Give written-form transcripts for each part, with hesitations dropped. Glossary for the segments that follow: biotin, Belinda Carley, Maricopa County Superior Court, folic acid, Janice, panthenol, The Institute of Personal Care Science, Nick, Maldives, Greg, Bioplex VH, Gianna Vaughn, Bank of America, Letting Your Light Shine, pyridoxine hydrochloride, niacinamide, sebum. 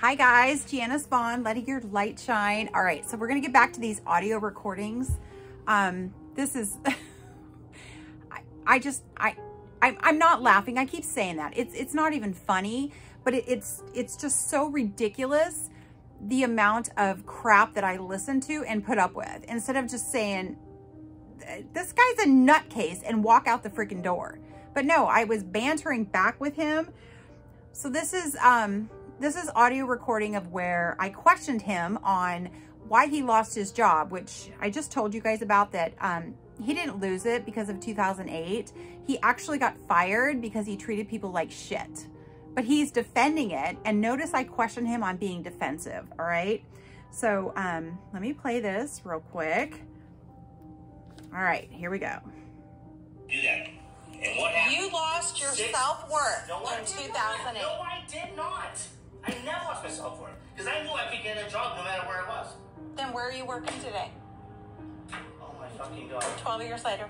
Hi guys, Gianna Vaughn, Letting Your Light Shine. All right, so we're gonna get back to these audio recordings. This is, I'm not laughing. I keep saying that. It's not even funny, but it's just so ridiculous, the amount of crap that I listen to and put up with, instead of just saying, this guy's a nutcase, and walk out the freaking door. But no, I was bantering back with him. So this is audio recording of where I questioned him on why he lost his job, which I just told you guys about that. He didn't lose it because of 2008. He actually got fired because he treated people like shit, but he's defending it. And notice I question him on being defensive. All right. So, let me play this real quick. All right, here we go. Do that. And what happened? You lost your self-worth in 2008. No, I did not. I never lost my self-worth because I knew I could get a job no matter where I was. Then where are you working today? Oh my fucking God. 12 years later.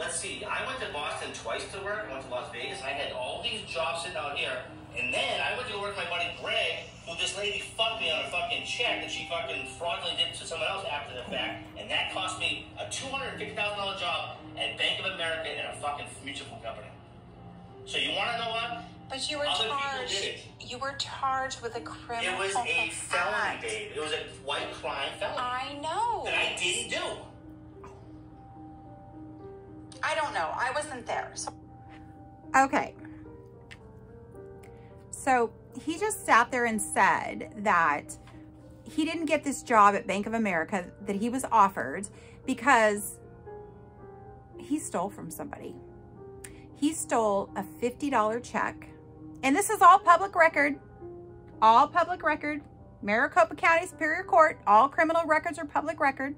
Let's see. I went to Boston twice to work. I went to Las Vegas. I had all these jobs sitting out here. And then I went to work with my buddy Greg, who this lady fucked me on a fucking check that she fucking fraudulently did to someone else after the fact. And that cost me a $250,000 job at Bank of America in a fucking mutual fund company. So you want to know what? But you were charged with a criminal. It was a felony, babe. It was a white crime felony. I know. That I didn't do. I don't know. I wasn't there. So. Okay. So he just sat there and said that he didn't get this job at Bank of America that he was offered because he stole from somebody. He stole a $50 check. And this is all public record. All public record. Maricopa County Superior Court. All criminal records are public record.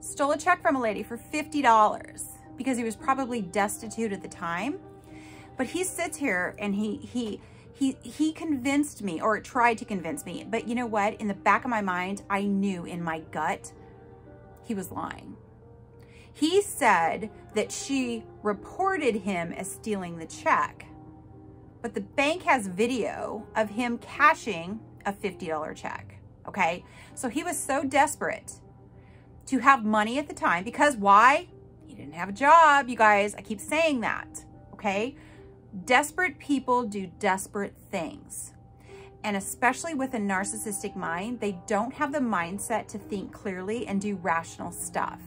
Stole a check from a lady for $50 because he was probably destitute at the time. But he sits here and he convinced me, or tried to convince me. But you know what? In the back of my mind, I knew in my gut, he was lying. He said that she reported him as stealing the check, but the bank has video of him cashing a $50 check. Okay. So he was so desperate to have money at the time because why? He didn't have a job. You guys, I keep saying that. Okay. Desperate people do desperate things. And especially with a narcissistic mind, they don't have the mindset to think clearly and do rational stuff.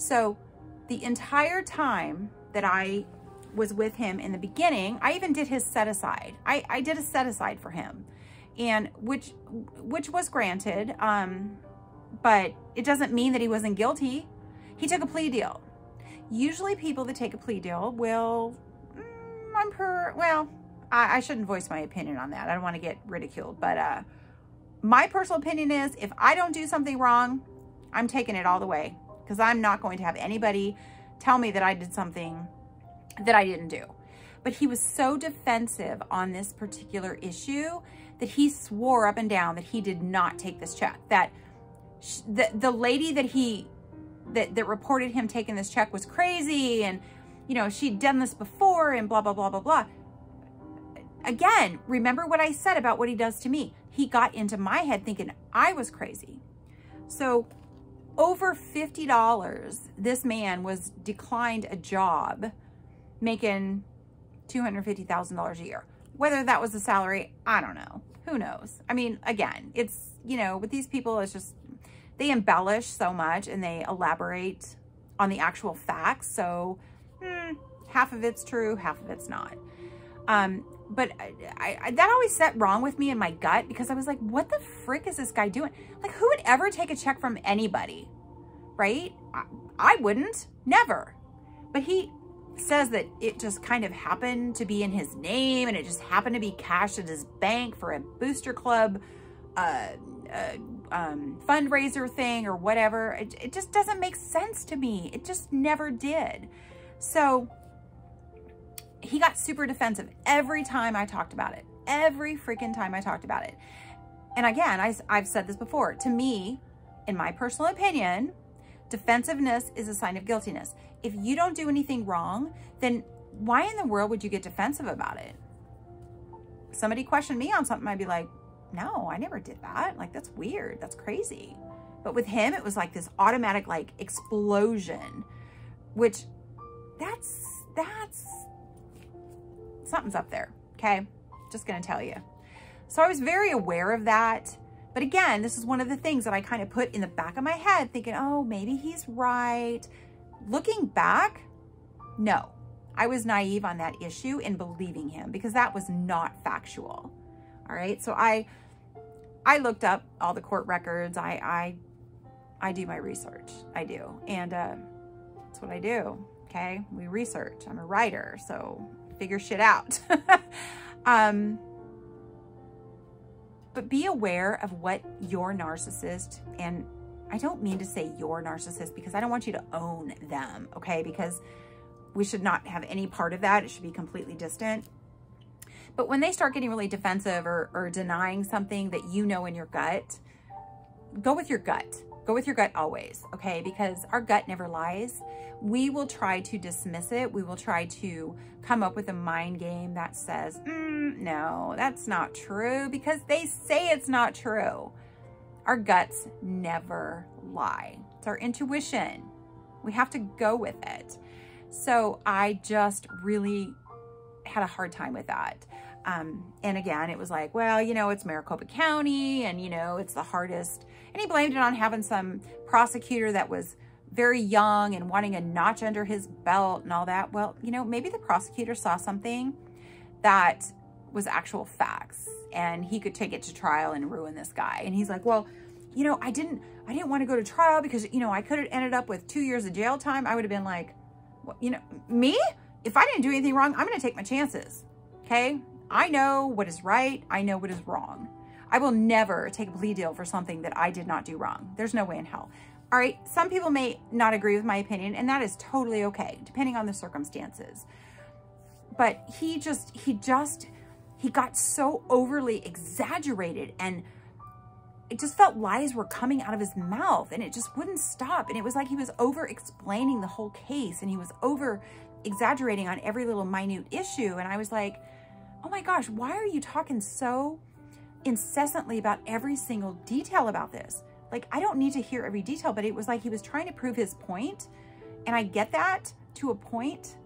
So the entire time that I was with him in the beginning, I even did his set aside. I did a set aside for him, and which was granted, but it doesn't mean that he wasn't guilty. He took a plea deal. Usually people that take a plea deal will... I shouldn't voice my opinion on that. I don't want to get ridiculed, but my personal opinion is if I don't do something wrong, I'm taking it all the way because I'm not going to have anybody tell me that I did something that I didn't do. But he was so defensive on this particular issue that he swore up and down that he did not take this check, that the lady that that reported him taking this check was crazy, and you know, she'd done this before and blah, blah, blah, blah, blah. Again, remember what I said about what he does to me. He got into my head thinking I was crazy. So over $50, this man was declined a job making $250,000 a year. Whether that was a salary, I don't know. Who knows? I mean, again, it's, you know, with these people, it's just, they embellish so much and they elaborate on the actual facts. So half of it's true, half of it's not. But that always sat wrong with me in my gut because I was like, what the frick is this guy doing? Like, who would ever take a check from anybody, right? I wouldn't, never. But he says that it just kind of happened to be in his name and it just happened to be cashed at his bank for a booster club fundraiser thing or whatever. It just doesn't make sense to me. It just never did. So he got super defensive every time I talked about it, every freaking time I talked about it. And again, I've said this before, to me, in my personal opinion, defensiveness is a sign of guiltiness. If you don't do anything wrong, then why in the world would you get defensive about it? somebody questioned me on something, I'd be like, no, I never did that. Like, that's weird. That's crazy. But with him, it was like this automatic, like, explosion, which that's something's up there. Okay. Just going to tell you. So I was very aware of that. But again, this is one of the things that I kind of put in the back of my head thinking, oh, maybe he's right. Looking back, no, I was naive on that issue in believing him because that was not factual. All right. So I looked up all the court records. I do my research. I do. And that's what I do. Okay. We research. I'm a writer. So figure shit out. But be aware of what your narcissist, and I don't mean to say your narcissist because I don't want you to own them, okay? Because we should not have any part of that. It should be completely distant. But when they start getting really defensive or denying something that you know in your gut, go with your gut. Go with your gut always, okay? Because our gut never lies. We will try to dismiss it. We will try to come up with a mind game that says, no, that's not true because they say it's not true. Our guts never lie. It's our intuition. We have to go with it. So I just really had a hard time with that. And again, it was like, well, you know, it's Maricopa County and, you know, it's the hardest. And he blamed it on having some prosecutor that was very young and wanting a notch under his belt and all that. Well, you know, maybe the prosecutor saw something that was actual facts and he could take it to trial and ruin this guy. And he's like, well, you know, I didn't want to go to trial because, you know, I could have ended up with 2 years of jail time. I would have been like, well, you know, me, if I didn't do anything wrong, I'm going to take my chances. Okay. I know what is right. I know what is wrong. I will never take a plea deal for something that I did not do wrong. There's no way in hell. All right. Some people may not agree with my opinion, and that is totally okay, depending on the circumstances. But he got so overly exaggerated, and it just felt lies were coming out of his mouth, and it just wouldn't stop. And it was like he was over explaining the whole case, and he was over exaggerating on every little minute issue. And I was like, oh my gosh, why are you talking so incessantly about every single detail about this? Like, I don't need to hear every detail, but it was like he was trying to prove his point. And I get that to a point,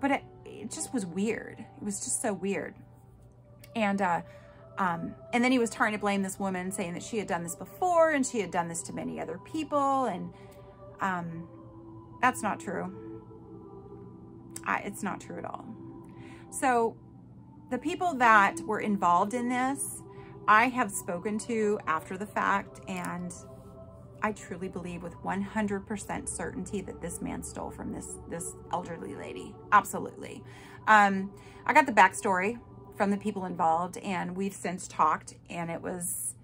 but it just was weird. It was just so weird. And then he was trying to blame this woman, saying that she had done this before and she had done this to many other people. And that's not true. It's not true at all. So the people that were involved in this, I have spoken to after the fact, and I truly believe with 100% certainty that this man stole from this elderly lady. Absolutely. I got the backstory from the people involved, and we've since talked, and it was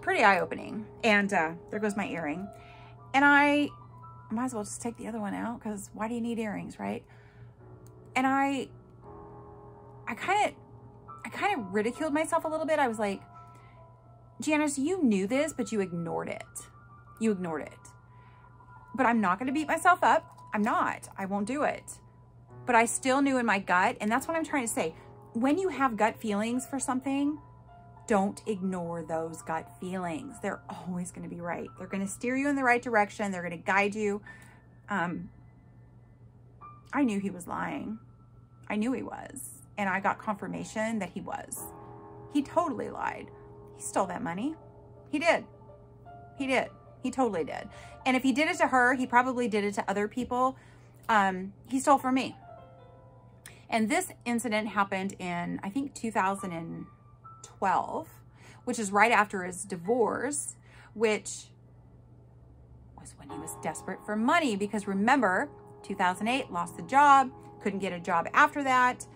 pretty eye-opening. And there goes my earring. And I might as well just take the other one out because why do you need earrings, right? And I kind of ridiculed myself a little bit. I was like, Janice, you knew this, but you ignored it. You ignored it. But I'm not going to beat myself up. I'm not. I won't do it. But I still knew in my gut, and that's what I'm trying to say. When you have gut feelings for something, don't ignore those gut feelings. They're always going to be right. They're going to steer you in the right direction. They're going to guide you. I knew he was lying. I knew he was. And I got confirmation that he was. He totally lied. He stole that money. He did. He did. He totally did. And if he did it to her, he probably did it to other people. He stole from me. And this incident happened in, I think, 2012, which is right after his divorce, which was when he was desperate for money. Because remember, 2008, lost the job, couldn't get a job after that.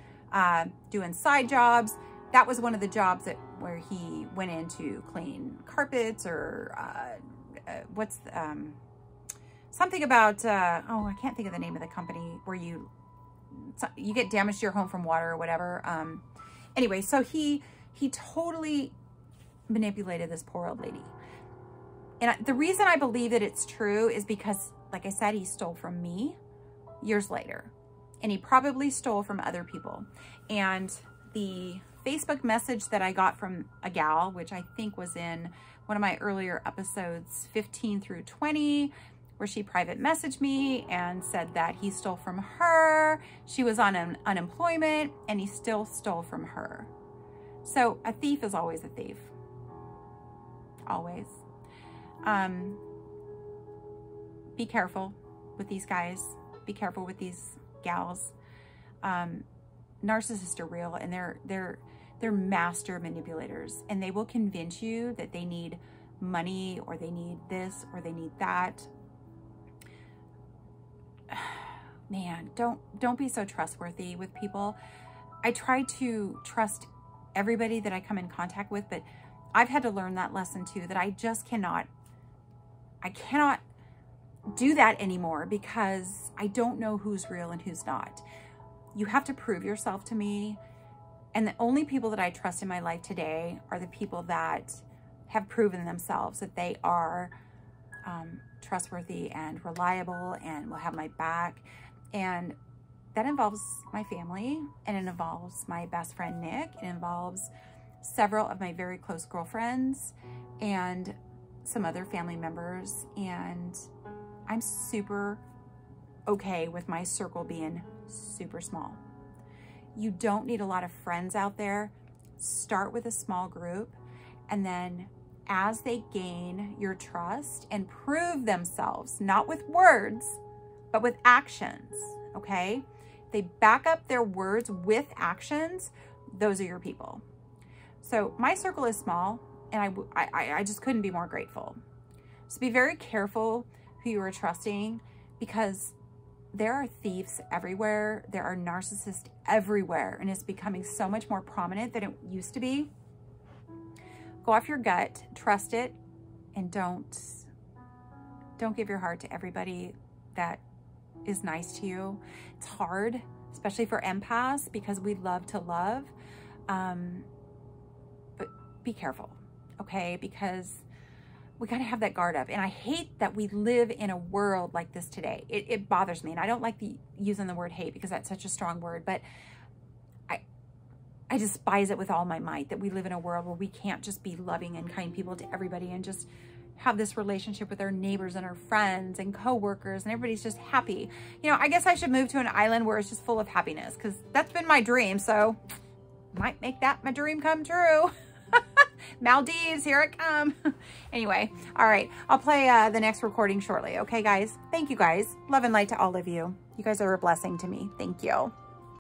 Doing side jobs. That was one of the jobs that where he went in to clean carpets or something about, I can't think of the name of the company where you get damage to your home from water or whatever. Anyway, so he totally manipulated this poor old lady. And the reason I believe that it's true is because, like I said, he stole from me years later. And he probably stole from other people. And the Facebook message that I got from a gal, which I think was in one of my earlier episodes, 15 through 20, where she private messaged me and said that he stole from her. She was on unemployment and he still stole from her. So a thief is always a thief. Always. Be careful with these guys. Be careful with these gals. Narcissists are real, and they're master manipulators, and they will convince you that they need money or they need this or they need that. Man, don't be so trustworthy with people. I try to trust everybody that I come in contact with, but I've had to learn that lesson too, that I just cannot, do that anymore because I don't know who's real and who's not. You have to prove yourself to me. And the only people that I trust in my life today are the people that have proven themselves that they are trustworthy and reliable and will have my back. And that involves my family, and it involves my best friend, Nick. It involves several of my very close girlfriends and some other family members. And I'm super okay with my circle being super small. You don't need a lot of friends out there. Start with a small group, and then as they gain your trust and prove themselves, not with words, but with actions, okay? They back up their words with actions. Those are your people. So my circle is small, and I just couldn't be more grateful. So be very careful who you are trusting, because there are thieves everywhere. There are narcissists everywhere, and it's becoming so much more prominent than it used to be. Go off your gut, trust it, and don't give your heart to everybody that is nice to you. It's hard, especially for empaths, because we love to love, but be careful, okay? Because we got to have that guard up. And I hate that we live in a world like this today. It bothers me. And I don't like using the word hate because that's such a strong word, but I despise it with all my might that we live in a world where we can't just be loving and kind people to everybody and just have this relationship with our neighbors and our friends and coworkers, and everybody's just happy. You know, I guess I should move to an island where it's just full of happiness, because that's been my dream. So might make that my dream come true. Maldives, here it comes. Anyway, all right. I'll play the next recording shortly. Okay, guys. Thank you, guys. Love and light to all of you. You guys are a blessing to me. Thank you.